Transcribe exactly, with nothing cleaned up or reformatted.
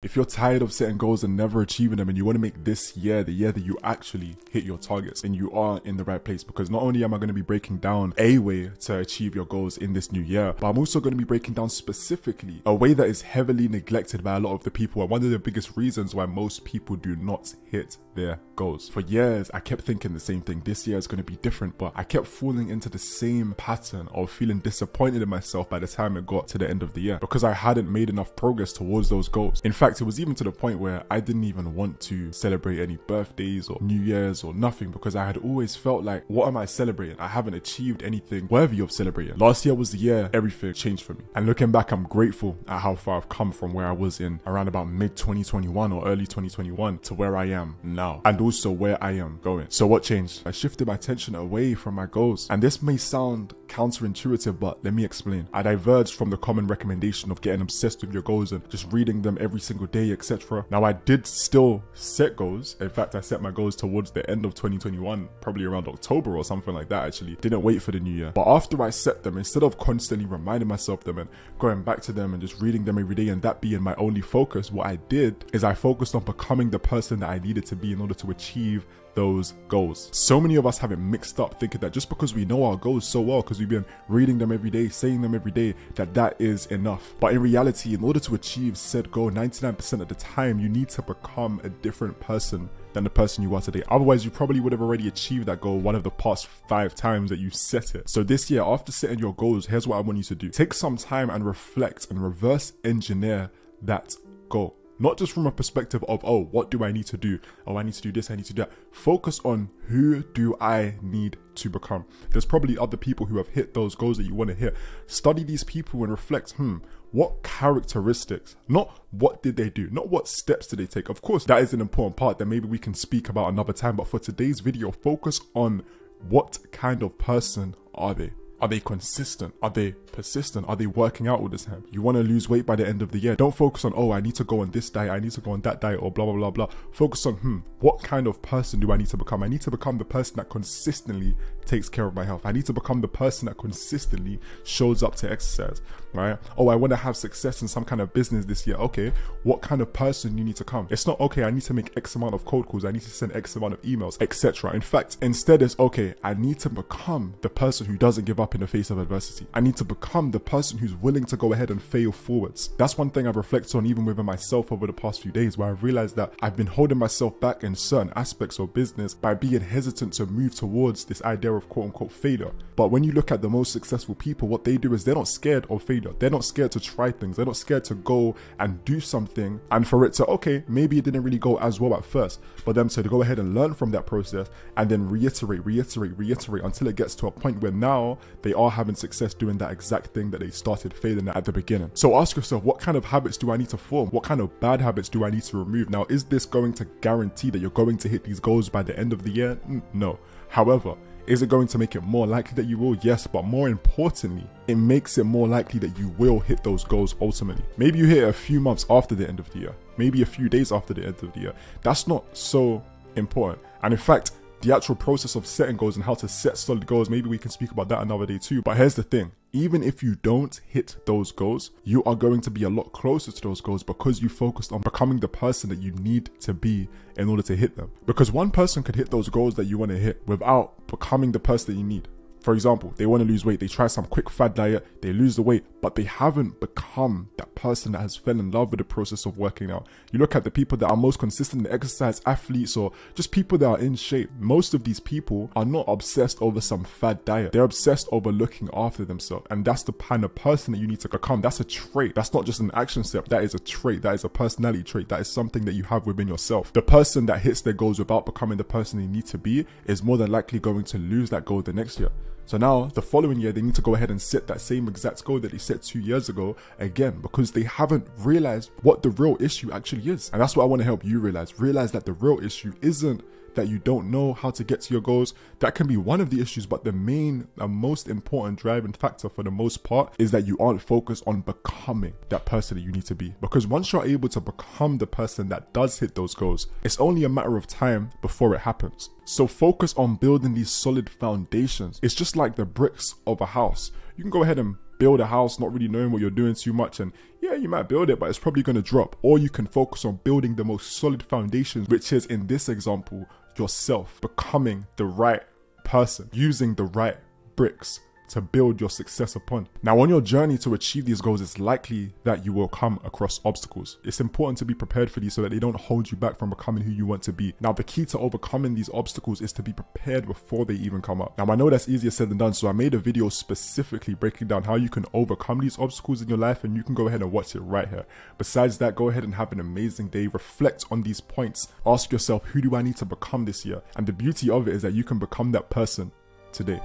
If you're tired of setting goals and never achieving them and you want to make this year the year that you actually hit your targets, then you are in the right place, because not only am I going to be breaking down a way to achieve your goals in this new year, but I'm also going to be breaking down specifically a way that is heavily neglected by a lot of the people and one of the biggest reasons why most people do not hit their goals. For years, I kept thinking the same thing. This year is going to be different, but I kept falling into the same pattern of feeling disappointed in myself by the time it got to the end of the year because I hadn't made enough progress towards those goals. In fact, it was even to the point where I didn't even want to celebrate any birthdays or New Year's or nothing, because I had always felt like, what am I celebrating? I haven't achieved anything worthy of celebrating. Last year was the year everything changed for me, and looking back, I'm grateful at how far I've come from where I was in around about mid twenty twenty-one or early twenty twenty-one to where I am now, and also where I am going. So what changed? I shifted my attention away from my goals, and this may sound counterintuitive, but let me explain. I diverged from the common recommendation of getting obsessed with your goals and just reading them every single day, etc. Now, I did still set goals. In fact, I set my goals towards the end of twenty twenty-one, probably around October or something like that. Actually didn't wait for the new year, but after I set them, instead of constantly reminding myself of them and going back to them and just reading them every day and that being my only focus, what I did is I focused on becoming the person that I needed to be in order to achieve those goals. So many of us have it mixed up, thinking that just because we know our goals so well, because we've been reading them every day, saying them every day, that that is enough. But in reality, in order to achieve said goal ninety-nine percent of the time, you need to become a different person than the person you are today. Otherwise, you probably would have already achieved that goal one of the past five times that you set it. So this year, after setting your goals, here's what I want you to do. Take some time and reflect and reverse engineer that goal. Not just from a perspective of, oh, what do I need to do? Oh, I need to do this, I need to do that. Focus on, who do I need to become? There's probably other people who have hit those goals that you want to hit. Study these people and reflect, hmm, what characteristics, not what did they do, not what steps did they take. Of course, that is an important part that maybe we can speak about another time. But for today's video, focus on, what kind of person are they? Are they consistent? Are they persistent? Are they working out all the time? You want to lose weight by the end of the year. Don't focus on, oh, I need to go on this diet, I need to go on that diet, or blah, blah, blah, blah. Focus on, hmm, what kind of person do I need to become? I need to become the person that consistently takes care of my health. I need to become the person that consistently shows up to exercise, right? Oh, I want to have success in some kind of business this year. Okay, what kind of person do you need to become? It's not, okay, I need to make X amount of cold calls, I need to send X amount of emails, et cetera. In fact, instead it's, okay, I need to become the person who doesn't give up in the face of adversity. I need to become the person who's willing to go ahead and fail forwards. That's one thing I've reflected on even within myself over the past few days, where I've realized that I've been holding myself back in certain aspects of business by being hesitant to move towards this idea of quote-unquote failure. But when you look at the most successful people, what they do is they're not scared of failure. They're not scared to try things. They're not scared to go and do something and for it to, okay, maybe it didn't really go as well at first, but them to go ahead and learn from that process and then reiterate, reiterate, reiterate until it gets to a point where now they are having success doing that exact thing that they started failing at at the beginning. So ask yourself, what kind of habits do I need to form? What kind of bad habits do I need to remove? Now, is this going to guarantee that you're going to hit these goals by the end of the year? No. However, is it going to make it more likely that you will? Yes, but more importantly, it makes it more likely that you will hit those goals ultimately. Maybe you hit it a few months after the end of the year, maybe a few days after the end of the year. That's not so important. And in fact, the actual process of setting goals and how to set solid goals, maybe we can speak about that another day too. But here's the thing, even if you don't hit those goals, you are going to be a lot closer to those goals because you focused on becoming the person that you need to be in order to hit them. Because one person could hit those goals that you want to hit without becoming the person that you need. For example, they want to lose weight, they try some quick fad diet, they lose the weight, but they haven't become that person that has fell in love with the process of working out. You look at the people that are most consistent in exercise, athletes, or just people that are in shape. Most of these people are not obsessed over some fad diet. They're obsessed over looking after themselves. And that's the kind of person that you need to become. That's a trait. That's not just an action step. That is a trait. That is a personality trait. That is something that you have within yourself. The person that hits their goals without becoming the person they need to be is more than likely going to lose that goal the next year. So now, the following year, they need to go ahead and set that same exact goal that they set two years ago again, because they haven't realized what the real issue actually is. And that's what I want to help you realize. Realize that the real issue isn't that you don't know how to get to your goals. That can be one of the issues, but the main and most important driving factor for the most part is that you aren't focused on becoming that person that you need to be. Because once you're able to become the person that does hit those goals, it's only a matter of time before it happens. So focus on building these solid foundations. It's just like the bricks of a house. You can go ahead and build a house not really knowing what you're doing too much, and yeah, you might build it, but it's probably going to drop. Or you can focus on building the most solid foundations, which is, in this example, yourself, becoming the right person, using the right bricks to build your success upon. Now, on your journey to achieve these goals, it's likely that you will come across obstacles. It's important to be prepared for these so that they don't hold you back from becoming who you want to be. Now, the key to overcoming these obstacles is to be prepared before they even come up. Now, I know that's easier said than done, so I made a video specifically breaking down how you can overcome these obstacles in your life, and you can go ahead and watch it right here. Besides that, go ahead and have an amazing day. Reflect on these points. Ask yourself, who do I need to become this year? And the beauty of it is that you can become that person today.